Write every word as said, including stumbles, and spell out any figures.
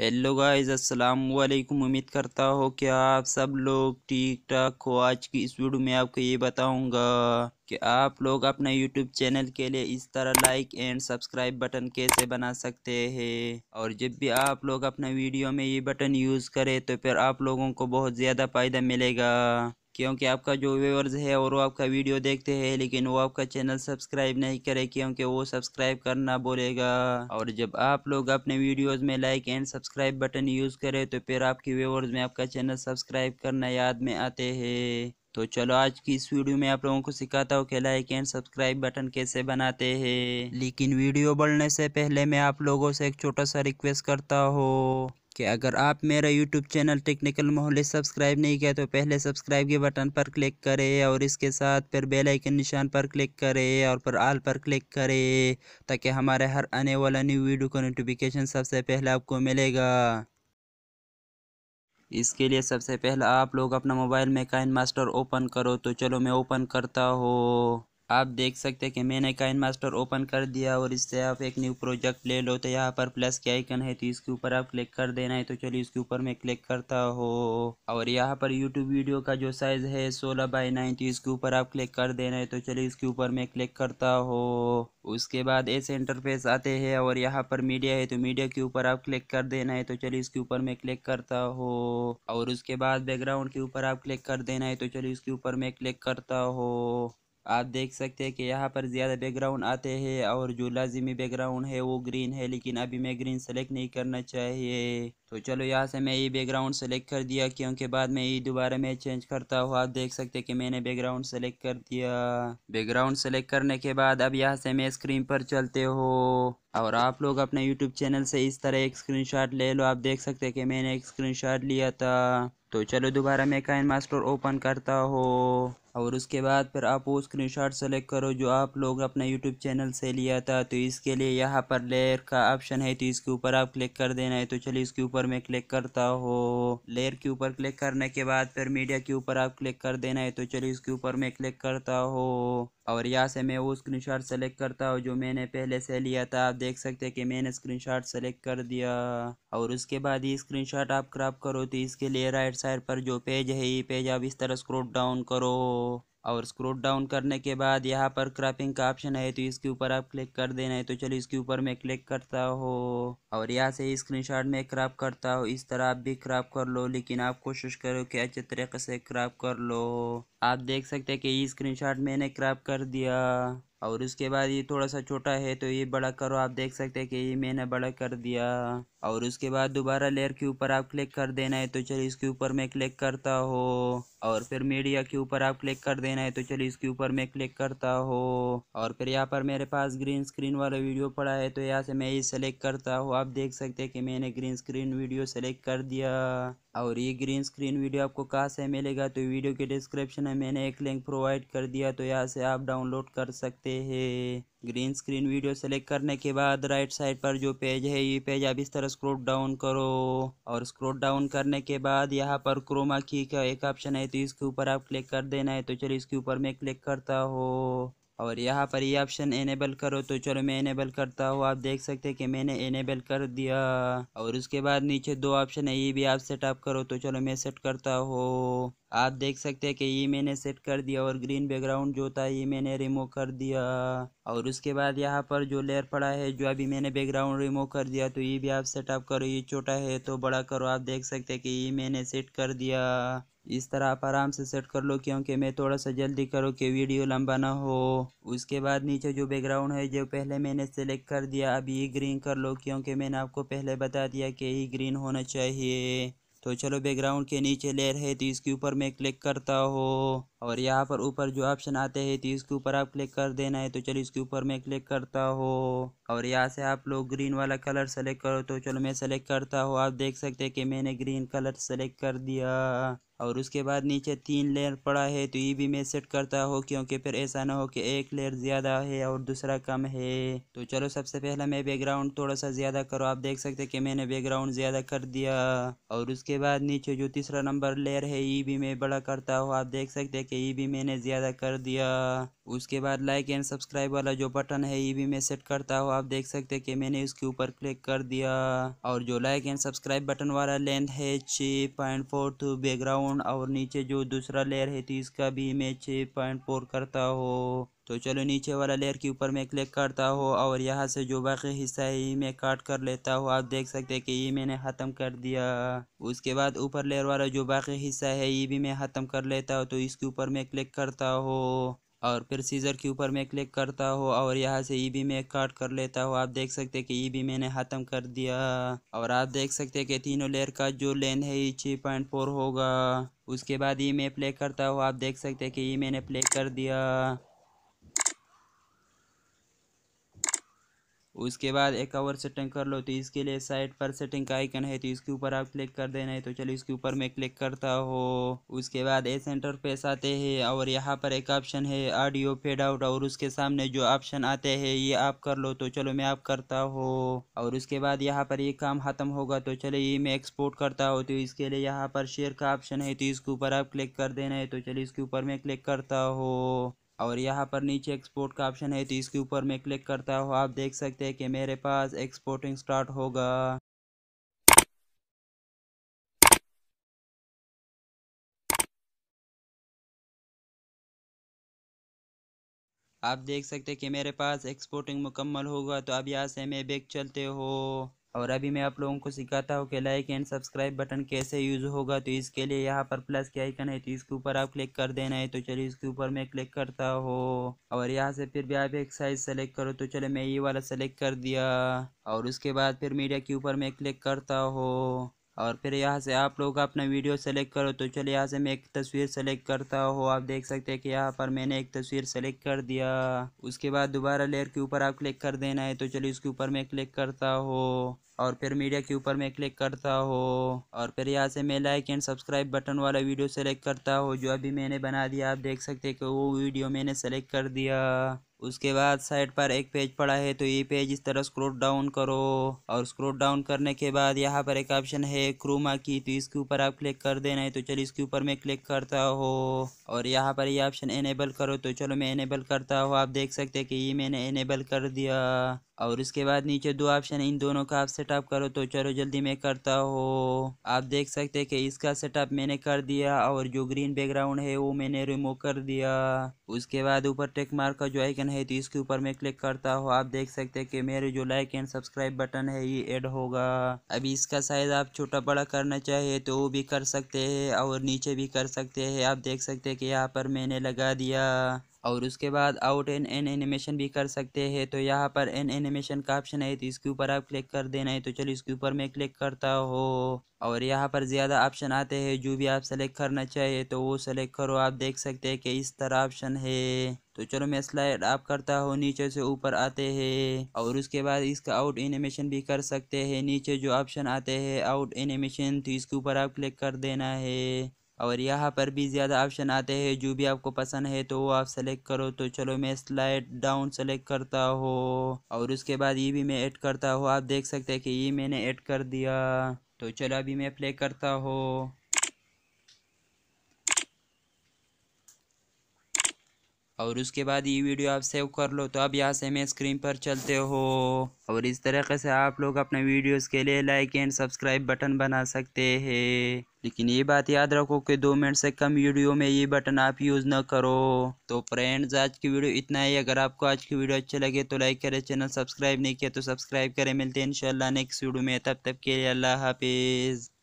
Hello guys अस्सलाम वालेकुम। उम्मीद करता हो कि आप सब लोग ठीक ठाक हो। आज की इस वीडियो में आपको ये बताऊंगा कि आप लोग अपना YouTube चैनल के लिए इस तरह लाइक एंड सब्सक्राइब बटन कैसे बना सकते हैं। और जब भी आप लोग अपना वीडियो में ये बटन यूज़ करें तो फिर आप लोगों को बहुत ज़्यादा फ़ायदा मिलेगा, क्योंकि आपका जो व्यूअर्स है और वो आपका वीडियो देखते हैं लेकिन वो आपका चैनल सब्सक्राइब नहीं करे, क्योंकि वो सब्सक्राइब करना बोलेगा। और जब आप लोग अपने वीडियोस में like and subscribe button use करें तो फिर आपके व्यूअर्स में आपका चैनल सब्सक्राइब करना याद में आते हैं। तो चलो आज की इस वीडियो में आप लोगों को सिखाता हूँ कि लाइक एंड सब्सक्राइब बटन कैसे बनाते हैं। लेकिन वीडियो बढ़ने से पहले मैं आप लोगों से एक छोटा सा रिक्वेस्ट करता हूँ कि अगर आप मेरा YouTube channel technical Mukhlis subscribe नहीं किया तो पहले सब्सक्राइब के बटन पर क्लिक करें और इसके साथ फिर बेल आइकन निशान पर क्लिक करें और फिर आल पर क्लिक करें, ताकि हमारे हर आने वाला न्यू वीडियो का नोटिफिकेशन सबसे पहले आपको मिलेगा। इसके लिए सबसे पहले आप लोग अपना मोबाइल में काइनमास्टर ओपन करो। तो चलो मैं ओपन करता हूँ। आप देख सकते हैं कि मैंने काइनमास्टर ओपन कर दिया और इससे आप एक न्यू प्रोजेक्ट ले लो। तो यहाँ पर प्लस के आइकन है तो इसके ऊपर आप क्लिक कर देना है। तो चलिए इसके ऊपर मैं क्लिक करता हूँ और यहाँ पर यूट्यूब वीडियो का जो साइज़ है सोलह बाई नाइन, तो इसके ऊपर आप क्लिक कर देना है। तो चलिए इसके ऊपर मैं क्लिक करता हूँ। उसके बाद ऐसे इंटरफेस आते हैं और यहाँ पर मीडिया है तो मीडिया के ऊपर आप क्लिक कर देना है। तो चलिए इसके ऊपर मैं क्लिक करता हूँ और उसके बाद बैकग्राउंड के ऊपर आप क्लिक कर देना है। तो चलिए इसके ऊपर मैं क्लिक करता हूँ। आप देख सकते हैं कि यहाँ पर ज़्यादा बैकग्राउंड आते हैं और जो लाजिमी बैकग्राउंड है वो ग्रीन है, लेकिन अभी मैं ग्रीन सेलेक्ट नहीं करना चाहिए। तो चलो यहाँ से मैं ये बैकग्राउंड सेलेक्ट कर दिया, क्योंकि बाद में ये दोबारा मैं चेंज करता हूँ। आप देख सकते हैं कि मैंने बैकग्राउंड सेलेक्ट कर दिया। बैकग्राउंड सेलेक्ट करने के बाद अब यहाँ से मैं स्क्रीन पर चलते हो और आप लोग अपने यूट्यूब चैनल से इस तरह एक स्क्रीनशॉट ले लो। आप देख सकते हैं कि मैंने एक स्क्रीनशॉट लिया था। तो चलो दोबारा मैं काइनमास्टर ओपन करता हूँ और उसके बाद फिर आप वो स्क्रीनशॉट सेलेक्ट करो जो आप लोग अपना यूट्यूब चैनल से लिया था। तो इसके लिए यहाँ पर लेयर का ऑप्शन है तो इसके ऊपर आप क्लिक कर देना है। तो चलिए इसके ऊपर मैं क्लिक करता हूँ। लेयर के ऊपर क्लिक करने के बाद फिर मीडिया के ऊपर आप क्लिक कर देना है। तो चलिए इसके ऊपर मैं क्लिक करता हूँ और यहाँ से मैं वो स्क्रीनशॉट सेलेक्ट करता हूँ जो मैंने पहले से लिया था। आप देख सकते हैं कि मैंने स्क्रीनशॉट सेलेक्ट कर दिया और उसके बाद ये स्क्रीनशॉट आप क्रॉप करो। तो इसके लिए राइट साइड पर जो पेज है ये पेज आप इस तरह स्क्रॉल डाउन करो और स्क्रॉल डाउन करने के बाद यहाँ पर क्रॉपिंग का ऑप्शन है तो इसके ऊपर आप क्लिक कर देना है। तो चलिए इसके ऊपर मैं क्लिक करता हूँ और यहाँ से स्क्रीनशॉट में क्रॉप करता हूँ। इस तरह आप भी क्रॉप कर लो, लेकिन आप कोशिश करो कि अच्छे तरीके से क्रॉप कर लो। आप देख सकते हैं कि ये स्क्रीनशॉट मैंने क्रॉप कर दिया और उसके बाद ये थोड़ा सा छोटा है तो ये बड़ा करो। आप देख सकते हैं कि ये मैंने बड़ा कर दिया और उसके बाद दोबारा लेयर के ऊपर आप क्लिक कर देना है। तो चलिए इसके ऊपर मैं क्लिक करता हूँ और फिर मीडिया के ऊपर आप क्लिक कर देना है। तो चलिए इसके ऊपर मैं क्लिक करता हूँ और फिर यहाँ पर मेरे पास ग्रीन स्क्रीन वाला वीडियो पड़ा है तो यहाँ से मैं ये सेलेक्ट करता हूँ। आप देख सकते हैं कि मैंने ग्रीन स्क्रीन वीडियो सेलेक्ट कर दिया और ये ग्रीन स्क्रीन वीडियो आपको कहाँ से मिलेगा, तो वीडियो के डिस्क्रिप्शन में मैंने एक लिंक प्रोवाइड कर दिया, तो यहाँ से आप डाउनलोड कर सकते हैं। ग्रीन स्क्रीन वीडियो सेलेक्ट करने के बाद राइट साइड पर जो पेज है ये पेज आप इस तरह स्क्रॉल डाउन करो और स्क्रॉल डाउन करने के बाद यहाँ पर क्रोमा की का एक ऑप्शन है तो इसके ऊपर आप क्लिक कर देना है। तो चलिए इसके ऊपर मैं क्लिक करता हूँ और यहाँ पर ये ऑप्शन इनेबल करो। तो चलो मैं इनेबल करता हूँ। आप देख सकते हैं कि मैंने इनेबल कर दिया और उसके बाद नीचे दो ऑप्शन है ये भी आप सेटअप करो। तो चलो मैं सेट करता हूँ। आप देख सकते हैं कि ये मैंने सेट कर दिया और ग्रीन बैकग्राउंड जो था ये मैंने रिमूव कर दिया और उसके बाद यहाँ पर जो लेयर पड़ा है जो अभी मैंने बैकग्राउंड रिमूव कर दिया तो ये भी आप सेटअप करो। ये छोटा है तो बड़ा करो। आप देख सकते हैं कि ये मैंने सेट कर दिया। इस तरह आप आराम से सेट कर लो, क्योंकि मैं थोड़ा सा जल्दी करो कि वीडियो लंबा ना हो। उसके बाद नीचे जो बैकग्राउंड है जो पहले मैंने सेलेक्ट कर दिया अब ये ग्रीन कर लो, क्योंकि मैंने आपको पहले बता दिया कि ये ग्रीन होना चाहिए। तो चलो बैकग्राउंड के नीचे लेयर है तो इसके ऊपर मैं क्लिक करता हूँ और यहाँ पर ऊपर जो ऑप्शन आते हैं तो इसके ऊपर आप क्लिक कर देना है। तो चलो इसके ऊपर मैं क्लिक करता हूँ और यहाँ से आप लोग ग्रीन वाला कलर सेलेक्ट करो। तो चलो मैं सेलेक्ट करता हूँ। आप देख सकते हैं कि मैंने ग्रीन कलर सेलेक्ट कर दिया और उसके बाद नीचे तीन लेयर पड़ा है तो ये भी मैं सेट करता हूँ, क्योंकि फिर ऐसा ना हो कि एक लेयर ज़्यादा है और दूसरा कम है। तो चलो सबसे पहला मैं बैकग्राउंड थोड़ा सा ज़्यादा करो। आप देख सकते हैं कि मैंने बैकग्राउंड ज़्यादा कर दिया और उसके बाद नीचे जो तीसरा नंबर लेयर है ये भी मैं बड़ा करता हूँ। आप देख सकते हैं कि ये भी मैंने ज़्यादा कर दिया। उसके बाद लाइक एंड सब्सक्राइब वाला जो बटन है ये भी मैं सेट करता हूँ। आप देख सकते हैं कि मैंने इसके ऊपर क्लिक कर दिया और जो लाइक एंड सब्सक्राइब बटन वाला लेंथ है छः पॉइंट फोर टू बैकग्राउंड और नीचे जो दूसरा लेयर है तो इसका भी मैं छः पॉइंट फोर करता हूँ। तो चलो नीचे वाला लेयर के ऊपर मैं क्लिक करता हूँ और यहाँ से जो बाकी हिस्सा है ये मैं काट कर लेता हूँ। आप देख सकते हैं कि ये मैंने ख़त्म कर दिया। उसके बाद ऊपर लेयर वाला जो बाकी हिस्सा है ये भी मैं ख़त्म कर लेता हूँ। तो इसके ऊपर मैं क्लिक करता हूँ और फिर सीजर के ऊपर मैं क्लिक करता हूँ और यहाँ से ये भी मैं काट कर लेता हूँ। आप देख सकते हैं कि ये भी मैंने ख़त्म कर दिया और आप देख सकते हैं कि तीनों लेयर का जो लेंथ है ये छः पॉइंट फोर होगा। उसके बाद ये मैं प्ले करता हूँ। आप देख सकते हैं कि ये मैंने प्ले कर दिया। उसके बाद एक और सेटिंग कर लो, तो इसके लिए साइड पर सेटिंग का आइकन है तो इसके ऊपर आप क्लिक कर देना है। तो चलो इसके ऊपर मैं क्लिक करता हूँ। उसके बाद ए सेंटर पेस आते हैं और यहाँ पर एक ऑप्शन है ऑडियो फेड आउट और उसके सामने जो ऑप्शन आते हैं ये आप कर लो। तो चलो मैं आप करता हूँ और उसके बाद यहाँ पर ये काम ख़त्म होगा। तो चलो ये मैं एक्सपोर्ट करता हूँ। तो इसके लिए यहाँ पर शेयर का ऑप्शन है तो इसके ऊपर आप क्लिक कर देना है। तो चलो इसके ऊपर मैं क्लिक करता हूँ और यहाँ पर नीचे एक्सपोर्ट का ऑप्शन है तो इसके ऊपर मैं क्लिक करता हूँ। आप देख सकते हैं कि मेरे पास एक्सपोर्टिंग स्टार्ट होगा। आप देख सकते हैं कि मेरे पास एक्सपोर्टिंग मुकम्मल होगा। तो अब यहाँ से मैं बैक चलते हो और अभी मैं आप लोगों को सिखाता हूँ कि लाइक एंड सब्सक्राइब बटन कैसे यूज़ होगा। तो इसके लिए यहाँ पर प्लस के आइकन है तो इसके ऊपर आप क्लिक कर देना है। तो चलिए इसके ऊपर मैं क्लिक करता हूँ और यहाँ से फिर भी आप एक साइज़ सेलेक्ट करो। तो चलो मैं ये वाला सेलेक्ट कर दिया और उसके बाद फिर मीडिया के ऊपर मैं क्लिक करता हूँ और फिर यहाँ से आप लोग अपना वीडियो सेलेक्ट करो। तो चलिए यहाँ से मैं एक तस्वीर सेलेक्ट करता हूँ। आप देख सकते हैं कि यहाँ पर मैंने एक तस्वीर सेलेक्ट कर दिया। उसके बाद दोबारा लेयर के ऊपर आप क्लिक कर देना है। तो चलिए इसके ऊपर मैं क्लिक करता हूँ और फिर मीडिया के ऊपर मैं क्लिक करता हूँ और फिर यहाँ से मैं लाइक एंड सब्सक्राइब बटन वाला वीडियो सेलेक्ट करता हूँ जो अभी मैंने बना दिया। आप देख सकते हैं कि वो वीडियो मैंने सेलेक्ट कर दिया। उसके बाद साइड पर एक पेज पड़ा है तो ये पेज इस तरह स्क्रॉल डाउन करो और स्क्रॉल डाउन करने के बाद यहाँ पर एक ऑप्शन है क्रोमा की, तो इसके ऊपर आप क्लिक कर देना है। तो चलो इसके ऊपर मैं क्लिक करता हूँ और यहाँ पर ये ऑप्शन इनेबल करो। तो चलो मैं इनेबल करता हूँ। आप देख सकते हैं कि ये मैंने इनेबल कर दिया और उसके बाद नीचे दो ऑप्शन, इन दोनों का आप सेटअप करो। तो चलो जल्दी मैं करता हूँ। आप देख सकते हैं कि इसका सेटअप मैंने कर दिया और जो ग्रीन बैकग्राउंड है वो मैंने रिमूव कर दिया। उसके बाद ऊपर टिक मार्क का जो आइकन है तो इसके ऊपर मैं क्लिक करता हूँ। आप देख सकते हैं कि मेरे जो लाइक एंड सब्सक्राइब बटन है ये ऐड होगा। अभी इसका साइज आप छोटा बड़ा करना चाहिए तो वो भी कर सकते हैं और नीचे भी कर सकते हैं। आप देख सकते हैं कि यहाँ पर मैंने लगा दिया और उसके बाद आउट एंड एन एनिमेशन भी कर सकते हैं। तो यहाँ पर एन एनिमेशन का ऑप्शन है तो इसके ऊपर आप क्लिक कर देना है। तो चलो इसके ऊपर मैं क्लिक करता हूँ और यहाँ पर ज़्यादा ऑप्शन आते हैं, जो भी आप सेलेक्ट करना चाहिए तो वो सेलेक्ट करो। आप देख सकते हैं कि इस तरह ऑप्शन है। तो चलो मैं स्लाइड आप करता हूँ, नीचे से ऊपर आते हैं और उसके बाद इसका आउट एनिमेशन भी कर सकते हैं। नीचे जो ऑप्शन आते हैं आउट एनिमेशन, तो इसके ऊपर आप क्लिक कर देना है और यहाँ पर भी ज़्यादा ऑप्शन आते हैं, जो भी आपको पसंद है तो वो आप सेलेक्ट करो। तो चलो मैं स्लाइड डाउन सेलेक्ट करता हूँ और उसके बाद ये भी मैं ऐड करता हूँ। आप देख सकते हैं कि ये मैंने ऐड कर दिया। तो चलो अभी मैं प्ले करता हूँ और उसके बाद ये वीडियो आप सेव कर लो। तो अब यहाँ से मैं स्क्रीन पर चलते हो और इस तरीके से आप लोग अपने वीडियोस के लिए लाइक एंड सब्सक्राइब बटन बना सकते हैं। लेकिन ये बात याद रखो कि दो मिनट से कम वीडियो में ये बटन आप यूज़ ना करो। तो फ्रेंड्स, आज की वीडियो इतना ही। अगर आपको आज की वीडियो अच्छी लगे तो लाइक करें, चैनल सब्सक्राइब नहीं किया तो सब्सक्राइब करें। मिलते हैं इंशाल्लाह नेक्स्ट वीडियो में, तब तक के लिए अल्लाह हाफिज़।